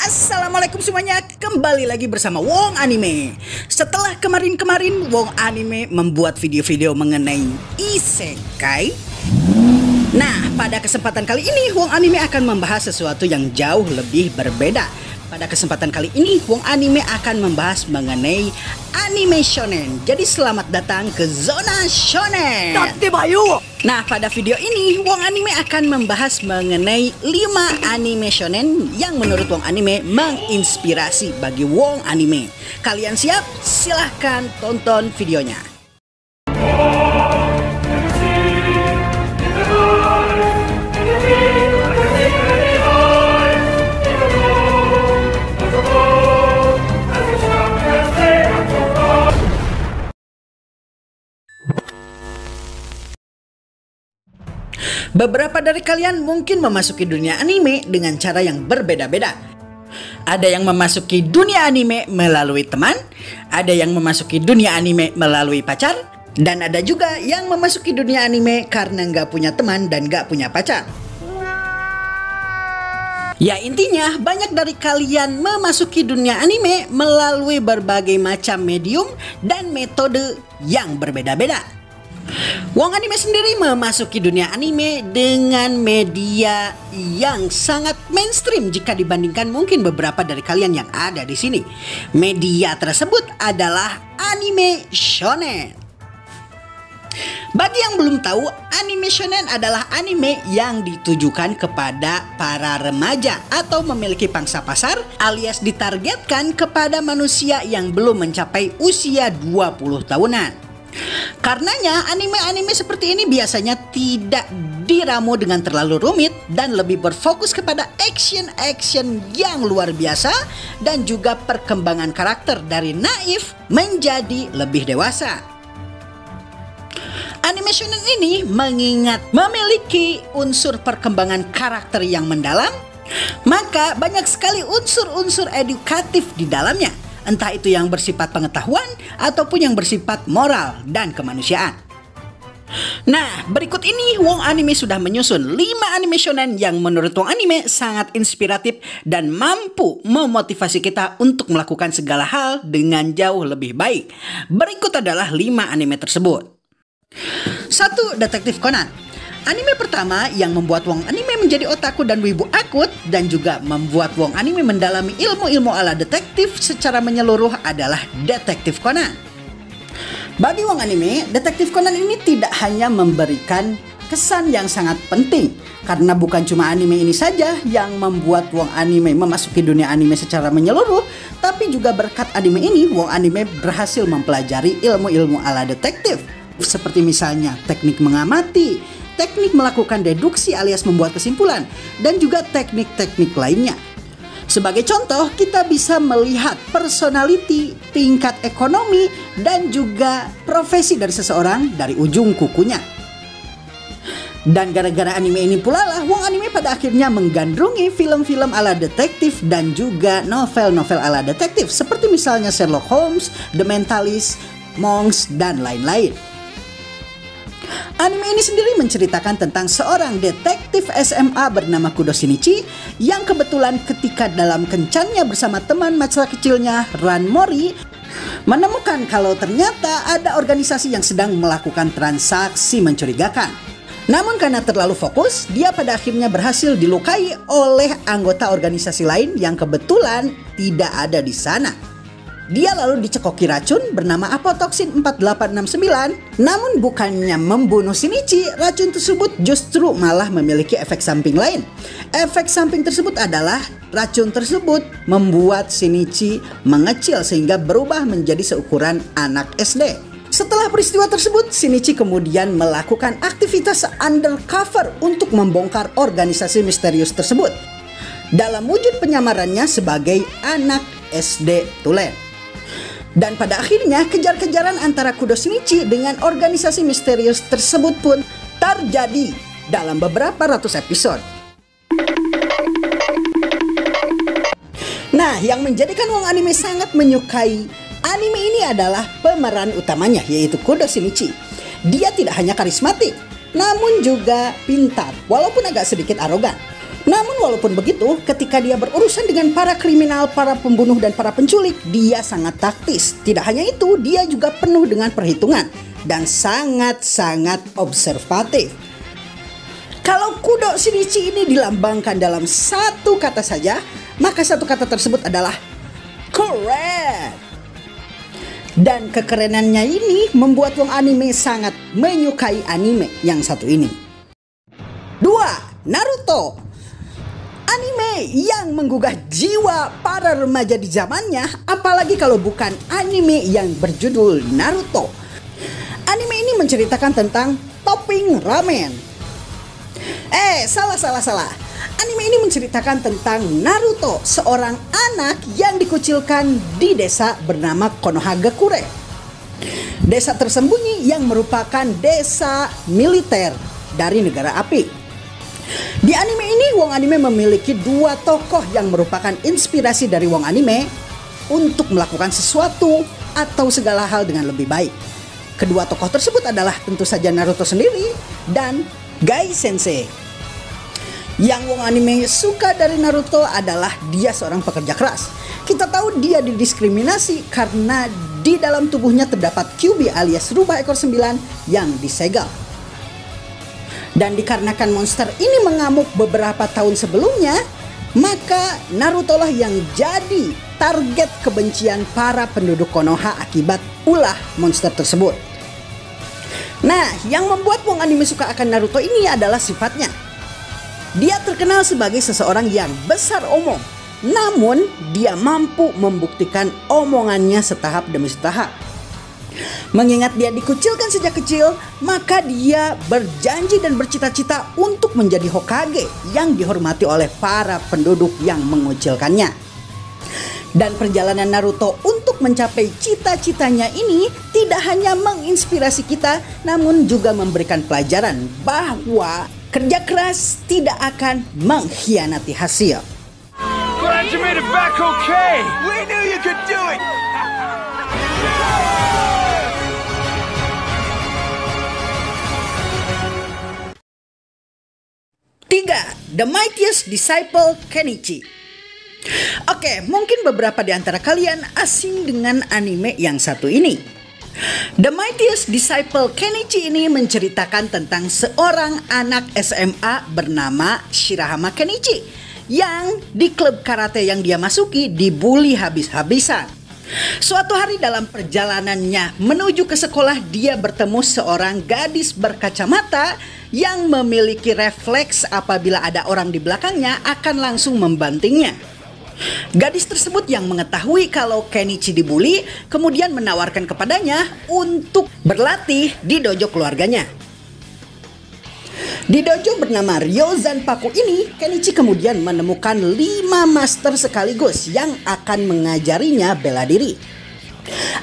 Assalamualaikum semuanya, kembali lagi bersama Wong Anime. Setelah kemarin-kemarin Wong Anime membuat video-video mengenai Isekai, nah pada kesempatan kali ini Wong Anime akan membahas sesuatu yang jauh lebih berbeda. Pada kesempatan kali ini, Wong Anime akan membahas mengenai anime shonen. Jadi selamat datang ke zona shonen. Nah, pada video ini, Wong Anime akan membahas mengenai 5 anime shonen yang menurut Wong Anime menginspirasi bagi Wong Anime. Kalian siap? Silahkan tonton videonya. Beberapa dari kalian mungkin memasuki dunia anime dengan cara yang berbeda-beda. Ada yang memasuki dunia anime melalui teman, ada yang memasuki dunia anime melalui pacar, dan ada juga yang memasuki dunia anime karena nggak punya teman dan nggak punya pacar. Ya intinya banyak dari kalian memasuki dunia anime melalui berbagai macam medium dan metode yang berbeda-beda. Wong Anime sendiri memasuki dunia anime dengan media yang sangat mainstream jika dibandingkan mungkin beberapa dari kalian yang ada di sini. Media tersebut adalah anime shonen. Bagi yang belum tahu, anime shonen adalah anime yang ditujukan kepada para remaja atau memiliki pangsa pasar alias ditargetkan kepada manusia yang belum mencapai usia 20 tahunan. Karenanya anime-anime seperti ini biasanya tidak diramu dengan terlalu rumit dan lebih berfokus kepada action-action yang luar biasa dan juga perkembangan karakter dari naif menjadi lebih dewasa. Anime shonen ini mengingat memiliki unsur perkembangan karakter yang mendalam, maka banyak sekali unsur-unsur edukatif di dalamnya. Entah itu yang bersifat pengetahuan ataupun yang bersifat moral dan kemanusiaan. Nah, berikut ini Wong Anime sudah menyusun 5 anime shonen yang menurut Wong Anime sangat inspiratif dan mampu memotivasi kita untuk melakukan segala hal dengan jauh lebih baik. Berikut adalah 5 anime tersebut. 1. Detektif Conan. Anime pertama yang membuat Wong Anime menjadi otaku dan wibu akut dan juga membuat Wong Anime mendalami ilmu-ilmu ala detektif secara menyeluruh adalah Detektif Conan. Bagi Wong Anime, Detektif Conan ini tidak hanya memberikan kesan yang sangat penting, karena bukan cuma anime ini saja yang membuat Wong Anime memasuki dunia anime secara menyeluruh, tapi juga berkat anime ini Wong Anime berhasil mempelajari ilmu-ilmu ala detektif seperti misalnya teknik mengamati, teknik melakukan deduksi alias membuat kesimpulan, dan juga teknik-teknik lainnya. Sebagai contoh, kita bisa melihat personality, tingkat ekonomi, dan juga profesi dari seseorang dari ujung kukunya. Dan gara-gara anime ini pula lah Wong Anime pada akhirnya menggandrungi film-film ala detektif dan juga novel-novel ala detektif seperti misalnya Sherlock Holmes, The Mentalist, Monks, dan lain-lain. Anime ini sendiri menceritakan tentang seorang detektif SMA bernama Kudo Shinichi yang kebetulan ketika dalam kencannya bersama teman masa kecilnya Ran Mouri menemukan kalau ternyata ada organisasi yang sedang melakukan transaksi mencurigakan. Namun karena terlalu fokus, dia pada akhirnya berhasil dilukai oleh anggota organisasi lain yang kebetulan tidak ada di sana. Dia lalu dicekoki racun bernama Apotoxin 4869, namun bukannya membunuh Shinichi, racun tersebut justru malah memiliki efek samping lain. Efek samping tersebut adalah racun tersebut membuat Shinichi mengecil sehingga berubah menjadi seukuran anak SD. Setelah peristiwa tersebut, Shinichi kemudian melakukan aktivitas undercover untuk membongkar organisasi misterius tersebut dalam wujud penyamarannya sebagai anak SD tulen. Dan pada akhirnya kejar-kejaran antara Kudo Shinichi dengan organisasi misterius tersebut pun terjadi dalam beberapa ratus episode. Nah, yang menjadikan Wong Anime sangat menyukai anime ini adalah pemeran utamanya yaitu Kudo Shinichi. Dia tidak hanya karismatik, namun juga pintar walaupun agak sedikit arogan. Namun walaupun begitu, ketika dia berurusan dengan para kriminal, para pembunuh dan para penculik, dia sangat taktis. Tidak hanya itu, dia juga penuh dengan perhitungan dan sangat-sangat observatif. Kalau Kudo Shinichi ini dilambangkan dalam satu kata saja, maka satu kata tersebut adalah keren. Dan kekerenannya ini membuat Wong Anime sangat menyukai anime yang satu ini. 2. Naruto. Anime yang menggugah jiwa para remaja di zamannya, apalagi kalau bukan anime yang berjudul Naruto. Anime ini menceritakan tentang topping ramen. Salah. Anime ini menceritakan tentang Naruto, seorang anak yang dikucilkan di desa bernama Konohagakure. Desa tersembunyi yang merupakan desa militer dari negara api. Di anime ini, Wong Anime memiliki dua tokoh yang merupakan inspirasi dari Wong Anime untuk melakukan sesuatu atau segala hal dengan lebih baik. Kedua tokoh tersebut adalah tentu saja Naruto sendiri dan Gai Sensei. Yang Wong Anime suka dari Naruto adalah dia seorang pekerja keras. Kita tahu dia didiskriminasi karena di dalam tubuhnya terdapat Kyuubi alias rubah ekor 9 yang disegel. Dan dikarenakan monster ini mengamuk beberapa tahun sebelumnya, maka Naruto lah yang jadi target kebencian para penduduk Konoha akibat ulah monster tersebut. Nah, yang membuat Wong Anime suka akan Naruto ini adalah sifatnya. Dia terkenal sebagai seseorang yang besar omong, namun dia mampu membuktikan omongannya setahap demi setahap. Mengingat dia dikucilkan sejak kecil, maka dia berjanji dan bercita-cita untuk menjadi Hokage yang dihormati oleh para penduduk yang mengucilkannya. Dan perjalanan Naruto untuk mencapai cita-citanya ini tidak hanya menginspirasi kita, namun juga memberikan pelajaran bahwa kerja keras tidak akan mengkhianati hasil. Tiga, The Mightiest Disciple Kenichi. Oke, mungkin beberapa di antara kalian asing dengan anime yang satu ini. The Mightiest Disciple Kenichi ini menceritakan tentang seorang anak SMA bernama Shirahama Kenichi yang di klub karate yang dia masuki dibully habis-habisan. Suatu hari dalam perjalanannya menuju ke sekolah, dia bertemu seorang gadis berkacamata yang memiliki refleks apabila ada orang di belakangnya akan langsung membantingnya. Gadis tersebut yang mengetahui kalau Kenichi dibully kemudian menawarkan kepadanya untuk berlatih di dojo keluarganya. Di dojo bernama Ryozanpaku ini, Kenichi kemudian menemukan 5 master sekaligus yang akan mengajarinya bela diri.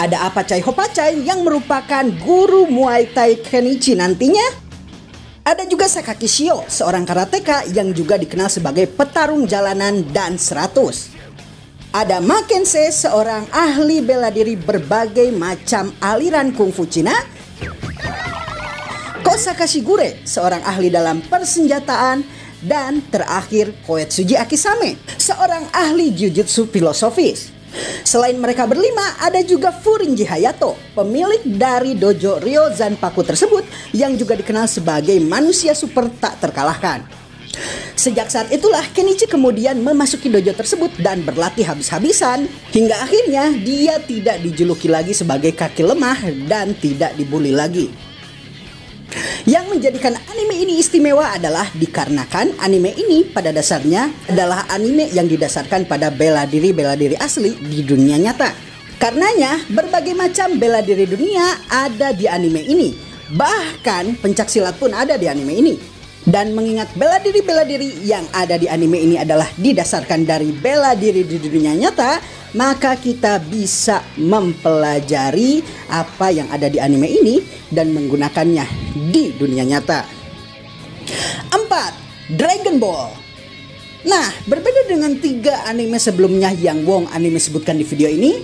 Ada Apacai Hopacai yang merupakan guru Muay Thai Kenichi nantinya. Ada juga Sakaki Shio, seorang karateka yang juga dikenal sebagai petarung jalanan dan 100. Ada Makense, seorang ahli bela diri berbagai macam aliran kungfu Cina. Kosakashigure, seorang ahli dalam persenjataan. Dan terakhir Koetsuji Akisame, seorang ahli jujutsu filosofis. Selain mereka berlima, ada juga Furinji Hayato, pemilik dari dojo Ryozanpaku tersebut yang juga dikenal sebagai manusia super tak terkalahkan. Sejak saat itulah Kenichi kemudian memasuki dojo tersebut dan berlatih habis-habisan hingga akhirnya dia tidak dijuluki lagi sebagai kaki lemah dan tidak dibully lagi. Yang menjadikan anime ini istimewa adalah dikarenakan anime ini pada dasarnya adalah anime yang didasarkan pada bela diri asli di dunia nyata. Karenanya berbagai macam bela diri dunia ada di anime ini. Bahkan pencaksilat pun ada di anime ini. Dan mengingat bela diri yang ada di anime ini adalah didasarkan dari bela diri di dunia nyata, maka kita bisa mempelajari apa yang ada di anime ini dan menggunakannya di dunia nyata. 4. Dragon Ball. Nah, berbeda dengan 3 anime sebelumnya yang Wong Anime sebutkan di video ini,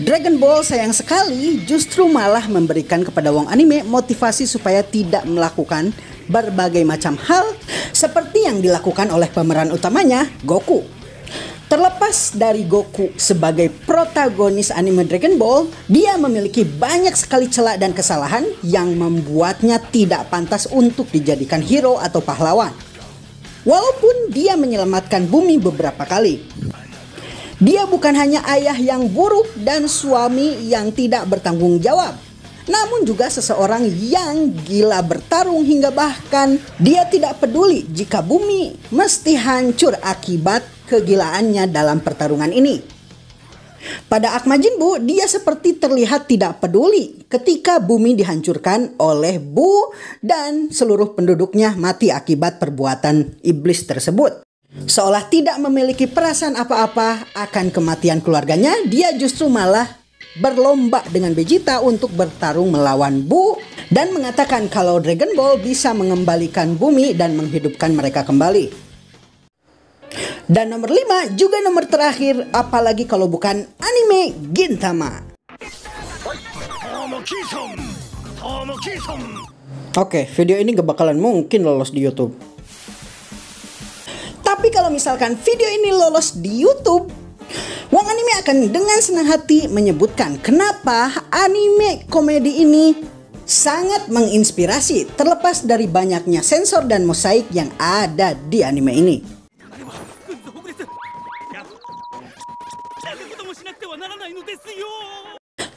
Dragon Ball sayang sekali justru malah memberikan kepada Wong Anime motivasi supaya tidak melakukan berbagai macam hal seperti yang dilakukan oleh pemeran utamanya, Goku. Terlepas dari Goku sebagai protagonis anime Dragon Ball, dia memiliki banyak sekali celah dan kesalahan yang membuatnya tidak pantas untuk dijadikan hero atau pahlawan. Walaupun dia menyelamatkan bumi beberapa kali. Dia bukan hanya ayah yang buruk dan suami yang tidak bertanggung jawab, namun juga seseorang yang gila bertarung hingga bahkan dia tidak peduli jika bumi mesti hancur akibat kegilaannya dalam pertarungan ini. Pada Arc Majin Bu, dia seperti terlihat tidak peduli ketika bumi dihancurkan oleh Bu dan seluruh penduduknya mati akibat perbuatan iblis tersebut. Seolah tidak memiliki perasaan apa-apa akan kematian keluarganya, dia justru malah berlomba dengan Vegeta untuk bertarung melawan Bu dan mengatakan kalau Dragon Ball bisa mengembalikan bumi dan menghidupkan mereka kembali. Dan nomor 5 juga nomor terakhir, apalagi kalau bukan anime Gintama. Oke, video ini gak bakalan mungkin lolos di YouTube. Tapi kalau misalkan video ini lolos di YouTube, Wong Anime akan dengan senang hati menyebutkan kenapa anime komedi ini sangat menginspirasi terlepas dari banyaknya sensor dan mosaik yang ada di anime ini.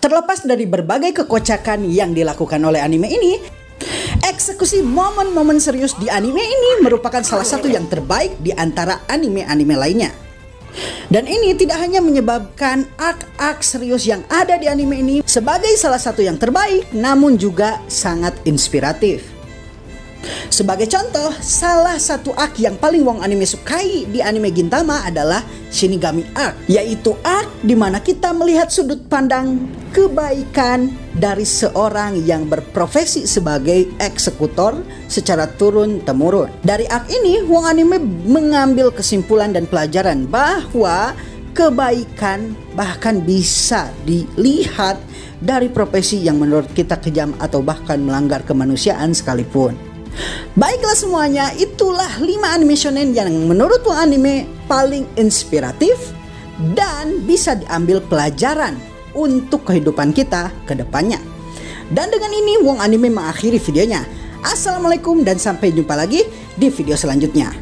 Terlepas dari berbagai kekocakan yang dilakukan oleh anime ini, eksekusi momen-momen serius di anime ini merupakan salah satu yang terbaik di antara anime-anime lainnya. Dan ini tidak hanya menyebabkan arc-arc serius yang ada di anime ini sebagai salah satu yang terbaik, namun juga sangat inspiratif. Sebagai contoh, salah satu arc yang paling Wong Anime sukai di anime Gintama adalah Shinigami Arc, yaitu arc di mana kita melihat sudut pandang kebaikan dari seorang yang berprofesi sebagai eksekutor secara turun-temurun. Dari arc ini, Wong Anime mengambil kesimpulan dan pelajaran bahwa kebaikan bahkan bisa dilihat dari profesi yang menurut kita kejam atau bahkan melanggar kemanusiaan sekalipun. Baiklah semuanya, itulah 5 anime shonen yang menurut Wong Anime paling inspiratif dan bisa diambil pelajaran untuk kehidupan kita ke depannya. Dan dengan ini Wong Anime mengakhiri videonya. Assalamualaikum dan sampai jumpa lagi di video selanjutnya.